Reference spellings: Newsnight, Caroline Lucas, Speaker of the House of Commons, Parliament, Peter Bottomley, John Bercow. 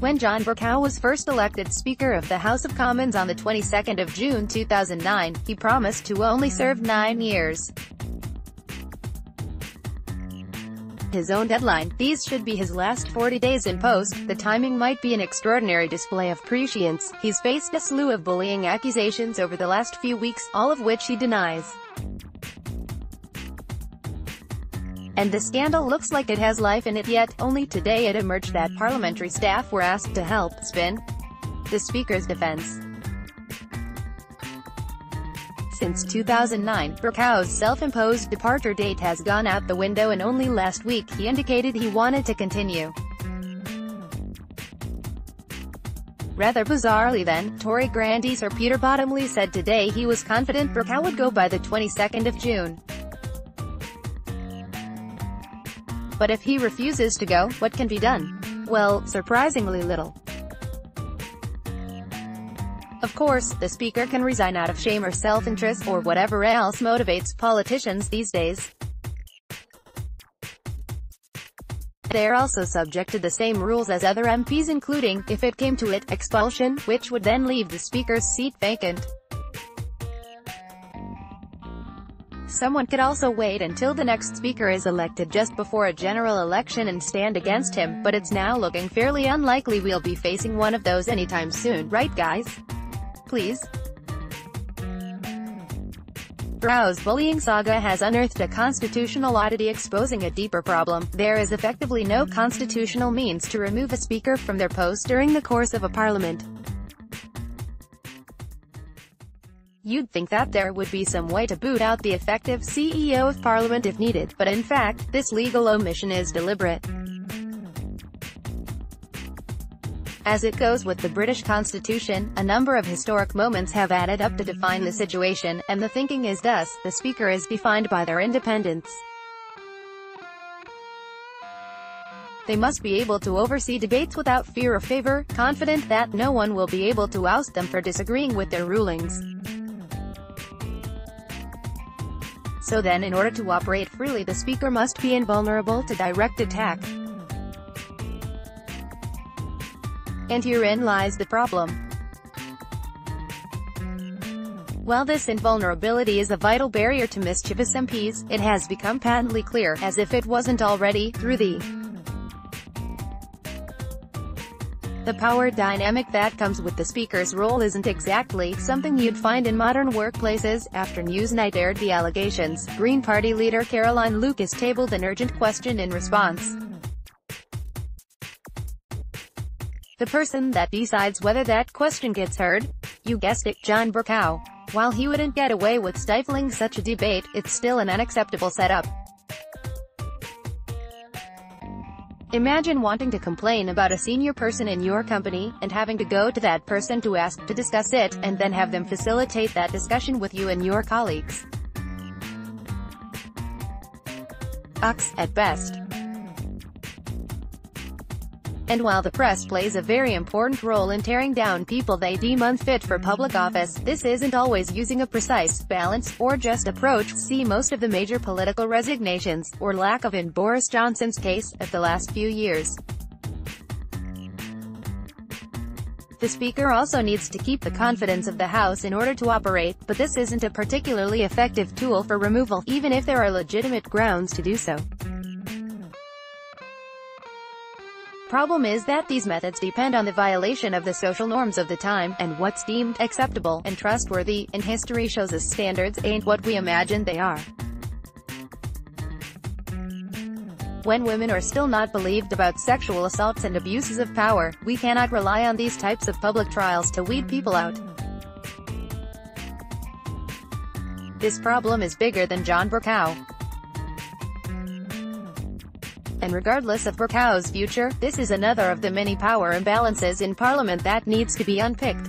When John Bercow was first elected Speaker of the House of Commons on the 22nd of June 2009, he promised to only serve 9 years. His own deadline, these should be his last 40 days in post. The timing might be an extraordinary display of prescience. He's faced a slew of bullying accusations over the last few weeks, all of which he denies. And the scandal looks like it has life in it, yet only today it emerged that parliamentary staff were asked to help spin the Speaker's defense. Since 2009, Bercow's self-imposed departure date has gone out the window, and only last week he indicated he wanted to continue. Rather bizarrely then, Tory grandee Sir Peter Bottomley said today he was confident Bercow would go by the 22nd of June. But if he refuses to go, what can be done? Well, surprisingly little. Of course, the Speaker can resign out of shame or self-interest, or whatever else motivates politicians these days. They are also subject to the same rules as other MPs, including, if it came to it, expulsion, which would then leave the Speaker's seat vacant. Someone could also wait until the next Speaker is elected just before a general election and stand against him, but it's now looking fairly unlikely we'll be facing one of those anytime soon, right guys? Please? Bercow's bullying saga has unearthed a constitutional oddity, exposing a deeper problem. There is effectively no constitutional means to remove a Speaker from their post during the course of a parliament. You'd think that there would be some way to boot out the effective CEO of Parliament if needed, but in fact, this legal omission is deliberate. As it goes with the British Constitution, a number of historic moments have added up to define the situation, and the thinking is thus: the Speaker is defined by their independence. They must be able to oversee debates without fear or favour, confident that no one will be able to oust them for disagreeing with their rulings. So then, in order to operate freely, the Speaker must be invulnerable to direct attack. And herein lies the problem. While this invulnerability is a vital barrier to mischievous MPs, it has become patently clear, as if it wasn't already, through the power dynamic that comes with the Speaker's role isn't exactly something you'd find in modern workplaces. After Newsnight aired the allegations, Green Party leader Caroline Lucas tabled an urgent question in response. The person that decides whether that question gets heard? You guessed it, John Bercow. While he wouldn't get away with stifling such a debate, it's still an unacceptable setup. Imagine wanting to complain about a senior person in your company, and having to go to that person to ask to discuss it, and then have them facilitate that discussion with you and your colleagues. Ox, at best. And while the press plays a very important role in tearing down people they deem unfit for public office, this isn't always using a precise, balanced, or just approach. See most of the major political resignations, or lack of in Boris Johnson's case, of the last few years. The Speaker also needs to keep the confidence of the House in order to operate, but this isn't a particularly effective tool for removal, even if there are legitimate grounds to do so. Problem is that these methods depend on the violation of the social norms of the time, and what's deemed acceptable and trustworthy, and history shows us standards ain't what we imagine they are. When women are still not believed about sexual assaults and abuses of power, we cannot rely on these types of public trials to weed people out. This problem is bigger than John Bercow. And regardless of Bercow's future, this is another of the many power imbalances in Parliament that needs to be unpicked.